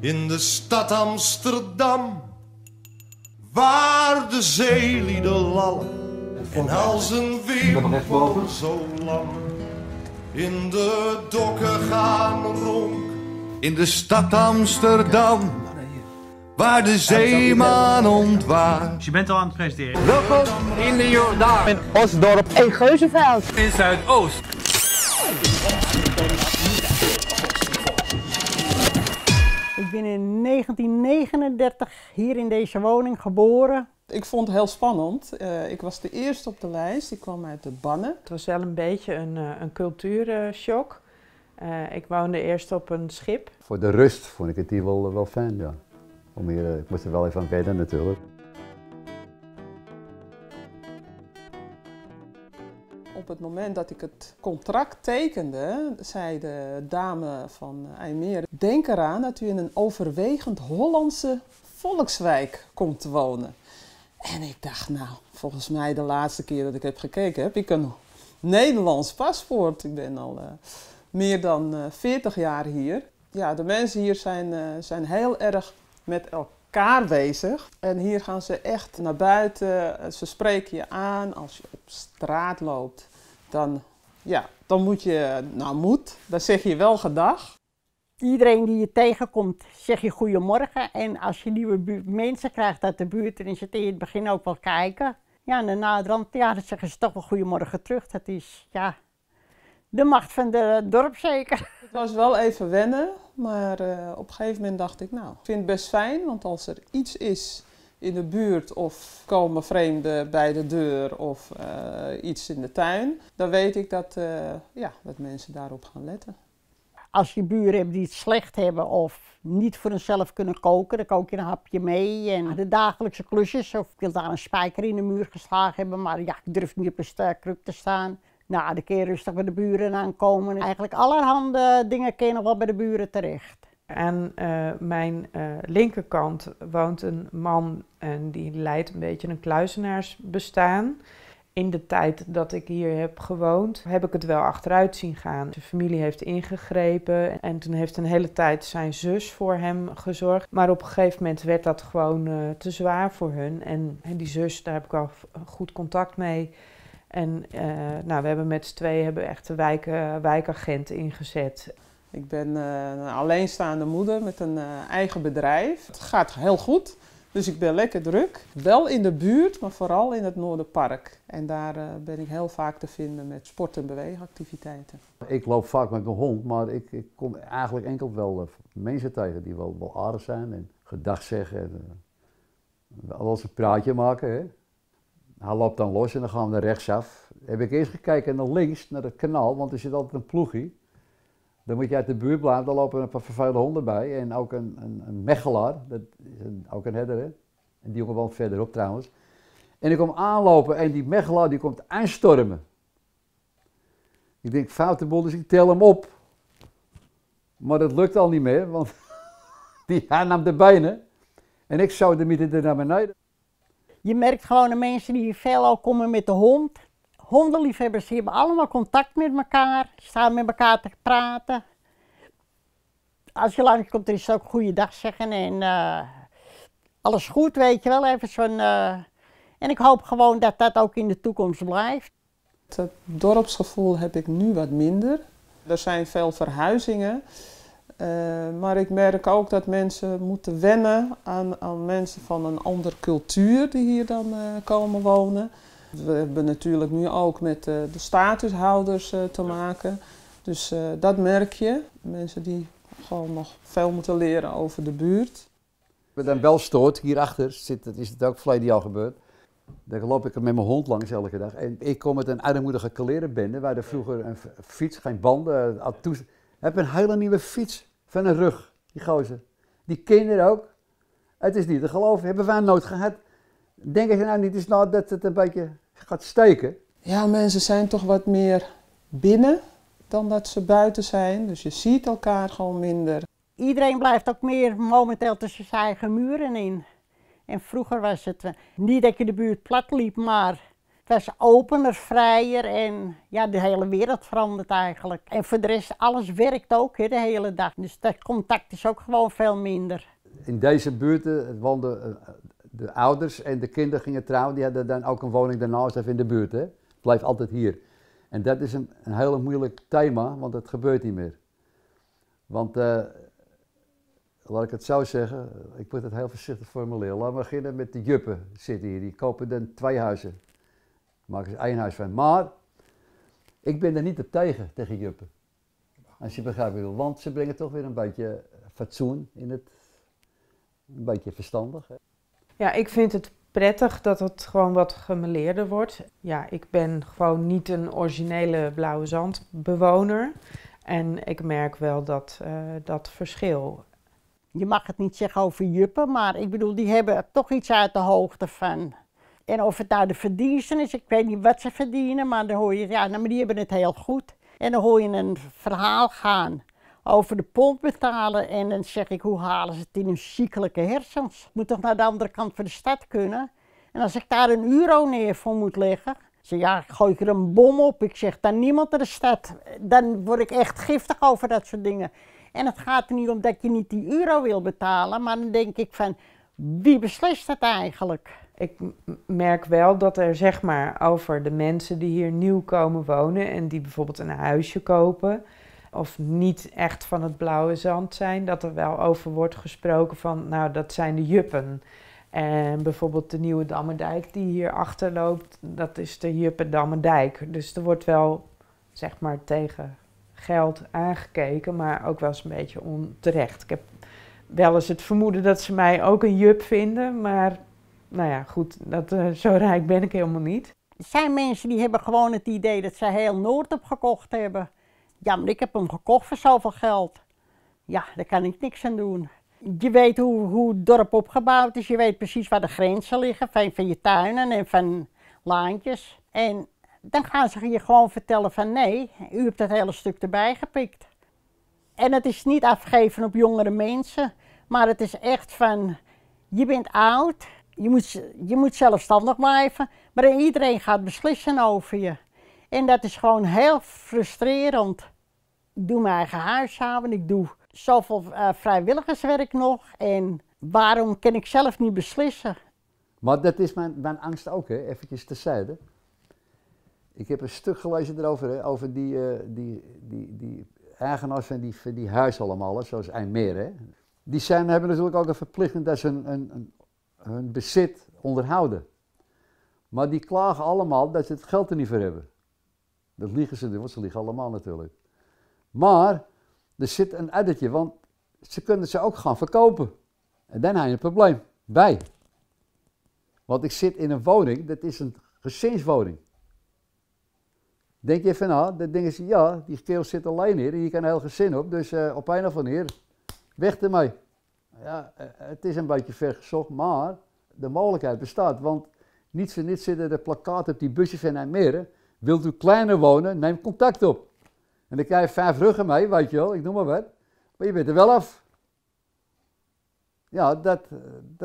In de stad Amsterdam, waar de zeelieden lallen en als een weerwolf zo lam in de dokken gaan ronk. In de stad Amsterdam, waar de zeeman ontwaart. Dus je bent al aan het presenteren. Welkom in de Jordaan, in Osdorp, in Geuzenveld, in Zuidoost. Ik ben in 1939 hier in deze woning geboren. Ik vond het heel spannend. Ik was de eerste op de lijst. Ik kwam uit de Bannen. Het was wel een beetje een cultuurshock. Ik woonde eerst op een schip. Voor de rust vond ik het hier wel fijn, ja. Om hier, ik moest er wel even aan wennen natuurlijk. Op het moment dat ik het contract tekende, zei de dame van Eimeer: denk eraan dat u in een overwegend Hollandse volkswijk komt te wonen. En ik dacht, nou, volgens mij de laatste keer dat ik heb gekeken, heb ik een Nederlands paspoort. Ik ben al meer dan 40 jaar hier. Ja, de mensen hier zijn heel erg met elkaar bezig. En hier gaan ze echt naar buiten. Ze spreken je aan. Als je op straat loopt, dan moet je nou Dan zeg je wel gedag. Iedereen die je tegenkomt, zeg je goedemorgen. En als je nieuwe mensen krijgt uit de buurt, dan is het in het begin ook wel kijken. Ja, en daarna dan zeggen ze toch wel goedemorgen terug. Dat is, ja, de macht van het dorp zeker. Het was wel even wennen, maar op een gegeven moment dacht ik, nou, ik vind het best fijn. Want als er iets is in de buurt of komen vreemden bij de deur of iets in de tuin, dan weet ik dat mensen daarop gaan letten. Als je buren hebt die het slecht hebben of niet voor hunzelf kunnen koken, dan kook je een hapje mee. En de dagelijkse klusjes, of ik wil daar een spijker in de muur geslagen hebben, maar ja, ik durf niet op een kruk te staan. Nou, de keer rustig bij de buren aankomen. Eigenlijk allerhande dingen kun je nog wel bij de buren terecht. Aan mijn linkerkant woont een man en die leidt een beetje een kluizenaarsbestaan. In de tijd dat ik hier heb gewoond, heb ik het wel achteruit zien gaan. De familie heeft ingegrepen en toen heeft een hele tijd zijn zus voor hem gezorgd. Maar op een gegeven moment werd dat gewoon te zwaar voor hun. En die zus, daar heb ik al goed contact mee. En nou, we hebben met z'n tweeën echt de wijkagent ingezet. Ik ben een alleenstaande moeder met een eigen bedrijf. Het gaat heel goed, dus ik ben lekker druk. Wel in de buurt, maar vooral in het Noorderpark. En daar ben ik heel vaak te vinden met sport- en beweegactiviteiten. Ik loop vaak met mijn hond, maar ik kom eigenlijk enkel wel mensen tegen die wel aardig zijn. En gedag zeggen en wel eens een praatje maken, hè. Hij loopt dan los en dan gaan we naar rechtsaf. Heb ik eerst gekeken naar links, naar het kanaal, want er zit altijd een ploegje. Dan moet je uit de buurt blijven, dan lopen er een paar vervuilde honden bij. En ook een mechelaar, dat is ook een herder, hè? En die jongen woont verderop trouwens. En ik kom aanlopen en die mechelaar die komt aanstormen. Ik denk, foute boel, dus ik tel hem op. Maar dat lukt al niet meer, want hij nam de benen. En ik zou de midden naar beneden. Je merkt gewoon de mensen die veelal komen met de hond. Hondenliefhebbers hebben allemaal contact met elkaar, staan met elkaar te praten. Als je langskomt, is het ook goeiedag zeggen en alles goed, weet je wel. Even zo'n, en ik hoop gewoon dat dat ook in de toekomst blijft. Het dorpsgevoel heb ik nu wat minder. Er zijn veel verhuizingen. Maar ik merk ook dat mensen moeten wennen aan mensen van een andere cultuur die hier dan komen wonen. We hebben natuurlijk nu ook met de statushouders te maken. Dus dat merk je. Mensen die gewoon nog veel moeten leren over de buurt. Wat dan wel stoort, hierachter is het ook verleden jaar gebeurd. Daar loop ik met mijn hond langs elke dag. En ik kom met een armoedige klerenbende waar er vroeger een fiets, geen banden, heb een hele nieuwe fiets van een rug, die gozer. Die kinderen ook. Het is niet te geloven, hebben wij nooit gehad. Denken ze nou niet eens nou dat het een beetje gaat steken? Ja, mensen zijn toch wat meer binnen dan dat ze buiten zijn. Dus je ziet elkaar gewoon minder. Iedereen blijft ook meer momenteel tussen zijn eigen muren in. En vroeger was het niet dat je de buurt plat liep, maar Het was opener, vrijer en ja, de hele wereld verandert eigenlijk. En voor de rest, alles werkt ook he, de hele dag. Dus dat contact is ook gewoon veel minder. In deze buurten woonden de ouders en de kinderen gingen trouwen. Die hadden dan ook een woning daarnaast even in de buurt. Hè? Het blijft altijd hier. En dat is een heel moeilijk thema, want dat gebeurt niet meer. Want, laat ik het zo zeggen, ik moet het heel voorzichtig formuleren. Laten we beginnen met de juppen zitten hier. Die kopen dan 2 huizen. Maken ze 1 huis van. Maar ik ben er niet op tegen juppen. Als je begrijpt, want ze brengen toch weer een beetje fatsoen in het. Een beetje verstandig. Hè? Ja, ik vind het prettig dat het gewoon wat gemêleerder wordt. Ja, ik ben gewoon niet een originele Blauwe Zand bewoner. En ik merk wel dat dat verschil. Je mag het niet zeggen over juppen, maar ik bedoel, die hebben toch iets uit de hoogte van. En of het nou de verdiensten is, ik weet niet wat ze verdienen, maar dan hoor je, ja, nou, maar die hebben het heel goed. En dan hoor je een verhaal gaan over de pomp betalen en dan zeg ik, hoe halen ze het in hun ziekelijke hersens? Moet toch naar de andere kant van de stad kunnen? En als ik daar €1 neer voor moet leggen, zeg ja, gooi ik er een bom op. Ik zeg, dan niemand naar de stad. Dan word ik echt giftig over dat soort dingen. En het gaat er niet om dat je niet die euro wil betalen, maar dan denk ik van, wie beslist dat eigenlijk? Ik merk wel dat er zeg maar over de mensen die hier nieuw komen wonen en die bijvoorbeeld een huisje kopen of niet echt van het Blauwe Zand zijn, dat er wel over wordt gesproken van, nou dat zijn de juppen. En bijvoorbeeld de nieuwe Dammerdijk die hier achter loopt, dat is de juppen Dammerdijk. Dus er wordt wel zeg maar tegen geld aangekeken, maar ook wel eens een beetje onterecht. Ik heb wel eens het vermoeden dat ze mij ook een jup vinden, maar nou ja, goed, zo rijk ben ik helemaal niet. Er zijn mensen die hebben gewoon het idee dat ze heel Noorderpark gekocht hebben. Ja, maar ik heb hem gekocht voor zoveel geld. Ja, daar kan ik niks aan doen. Je weet hoe het dorp opgebouwd is, je weet precies waar de grenzen liggen van je tuinen en van laantjes. En dan gaan ze je gewoon vertellen van nee, u hebt dat hele stuk erbij gepikt. En het is niet afgeven op jongere mensen, maar het is echt van, je bent oud, je moet zelfstandig blijven, maar iedereen gaat beslissen over je. En dat is gewoon heel frustrerend. Ik doe mijn eigen huishouden, ik doe zoveel vrijwilligerswerk nog en waarom kan ik zelf niet beslissen? Maar dat is mijn angst ook, hè? Eventjes terzijde. Ik heb een stuk gelezen erover, hè? Over die eigenaars van die huis allemaal, zoals Eimeer, hè? Die hebben natuurlijk ook een verplichting dat ze hun bezit onderhouden. Maar die klagen allemaal dat ze het geld er niet voor hebben. Dat liegen ze, want ze liegen allemaal natuurlijk. Maar er zit een addertje, want ze kunnen ze ook gaan verkopen. En dan heb je een probleem bij. Want ik zit in een woning, dat is een gezinswoning. Denk je even na, dan denken ze, ja, die keel zit alleen hier en hier kan een heel gezin op, dus op een of andere manier, weg ermee. Ja, het is een beetje ver gezocht, maar de mogelijkheid bestaat, want niet voor niets zitten de plakkaten op die busjes van Eimeer. Wilt u kleiner wonen, neem contact op. En dan krijg je 5 ruggen mee, weet je wel, ik noem maar wat. Maar je bent er wel af. Ja, dat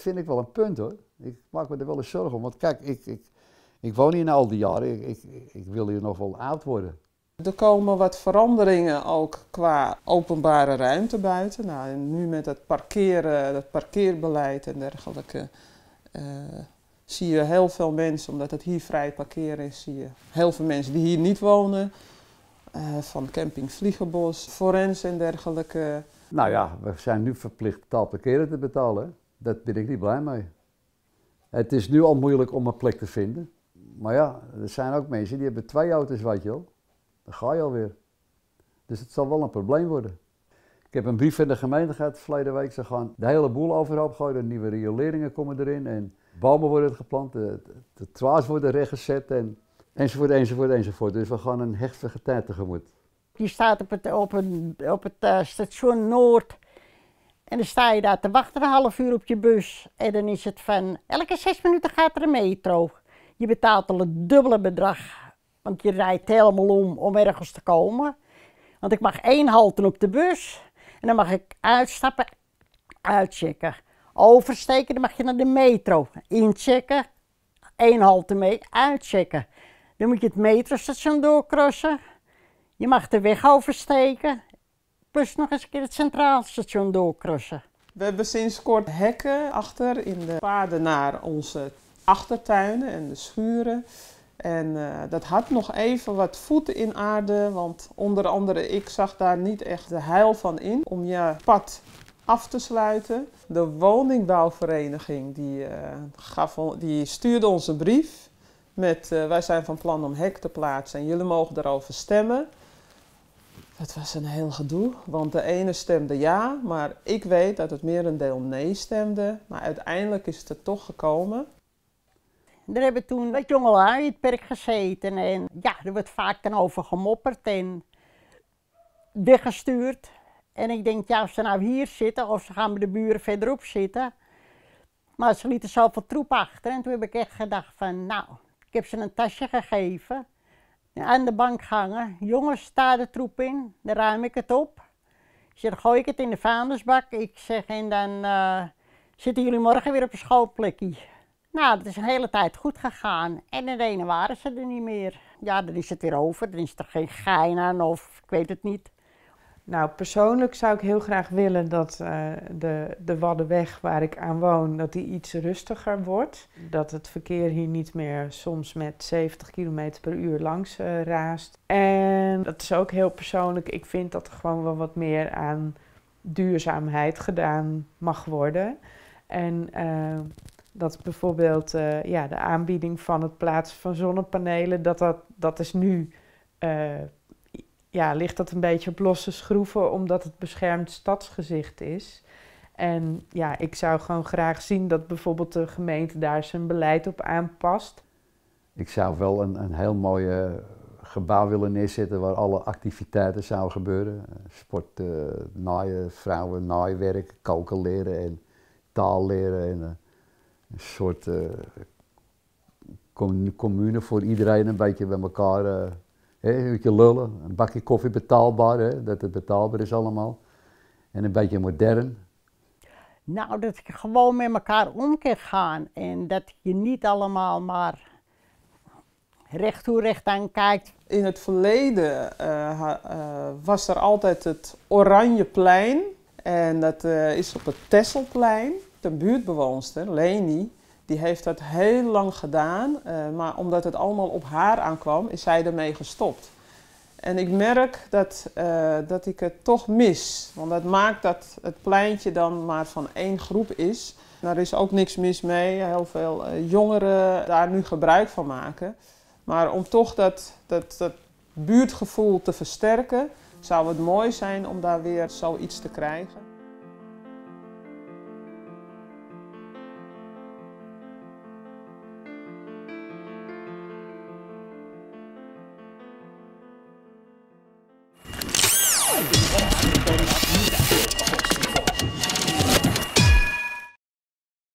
vind ik wel een punt hoor. Ik maak me er wel eens zorgen om, want kijk, ik woon hier al die jaren. Ik wil hier nog wel oud worden. Er komen wat veranderingen ook qua openbare ruimte buiten. Nou, en nu met het parkeren, dat parkeerbeleid en dergelijke. Zie je heel veel mensen, omdat het hier vrij parkeren is, zie je heel veel mensen die hier niet wonen. Van Camping Vliegenbos, forens en dergelijke. Nou ja, we zijn nu verplicht betaald parkeren te betalen. Daar ben ik niet blij mee. Het is nu al moeilijk om een plek te vinden. Maar ja, er zijn ook mensen die hebben 2 auto's, weet je wel. Dan ga je alweer. Dus het zal wel een probleem worden. Ik heb een brief van de gemeente gehad verleden week. Ze gaan de hele boel overhoop gooien. Nieuwe rioleringen komen erin. En bomen worden geplant, de traas worden rechtgezet en enzovoort. Dus we gaan een heftige tijd tegemoet. Je staat op het station Noord en dan sta je daar te wachten een half uur op je bus. En dan is het van, elke 6 minuten gaat er een metro. Je betaalt al het dubbele bedrag, want je rijdt helemaal om ergens te komen. Want ik mag 1 halte op de bus en dan mag ik uitstappen, uitchecken. Oversteken, dan mag je naar de metro. Inchecken, één halte mee uitchecken. Dan moet je het metrostation doorkrossen. Je mag de weg oversteken. Plus nog eens een keer het centraal station doorkrossen. We hebben sinds kort hekken achter in de paden naar onze achtertuinen en de schuren. En dat had nog even wat voeten in aarde, want onder andere ik zag daar niet echt de heil van in om je pad af te sluiten. De woningbouwvereniging die stuurde ons een brief met wij zijn van plan om hek te plaatsen en jullie mogen daarover stemmen. Het was een heel gedoe, want de ene stemde ja, maar ik weet dat het merendeel nee stemde. Maar uiteindelijk is het er toch gekomen. Er hebben toen wat jongelui in het perk gezeten en ja, er wordt vaak dan over gemopperd en weggestuurd. En ik denk, ja, of ze nou hier zitten of ze gaan bij de buren verderop zitten. Maar ze lieten zoveel troep achter en toen heb ik echt gedacht van, nou, ik heb ze een tasje gegeven. Aan de bank hangen. Jongens, sta de troep in, dan ruim ik het op. Dus dan gooi ik het in de vuilnisbak. Ik zeg, en dan zitten jullie morgen weer op een schoolplekje. Nou, dat is een hele tijd goed gegaan. En in de ene waren ze er niet meer. Ja, dan is het weer over. Dan is er geen gein aan of ik weet het niet. Nou, persoonlijk zou ik heel graag willen dat de Waddenweg waar ik aan woon, dat die iets rustiger wordt. Dat het verkeer hier niet meer soms met 70 km per uur langs raast. En dat is ook heel persoonlijk. Ik vind dat er gewoon wel wat meer aan duurzaamheid gedaan mag worden. En dat bijvoorbeeld de aanbieding van het plaatsen van zonnepanelen, dat is nu... ligt dat een beetje op losse schroeven, omdat het beschermd stadsgezicht is. En ja, ik zou gewoon graag zien dat bijvoorbeeld de gemeente daar zijn beleid op aanpast. Ik zou wel een heel mooi gebouw willen neerzetten waar alle activiteiten zouden gebeuren. Sport, naaien, vrouwen, naaiwerk, koken leren en taal leren. En een soort commune voor iedereen een beetje bij elkaar... een beetje lullen, een bakje koffie betaalbaar, dat het betaalbaar is allemaal. En een beetje modern. Nou, dat je gewoon met elkaar om kan gaan en dat je niet allemaal maar recht toe recht aan kijkt. In het verleden was er altijd het Oranjeplein en dat is op het Texelplein. De buurtbewoonster, Leni, die heeft dat heel lang gedaan, maar omdat het allemaal op haar aankwam, is zij ermee gestopt. En ik merk dat ik het toch mis, want dat maakt dat het pleintje dan maar van één groep is. Daar is ook niks mis mee, heel veel jongeren daar nu gebruik van maken. Maar om toch dat buurtgevoel te versterken, zou het mooi zijn om daar weer zoiets te krijgen.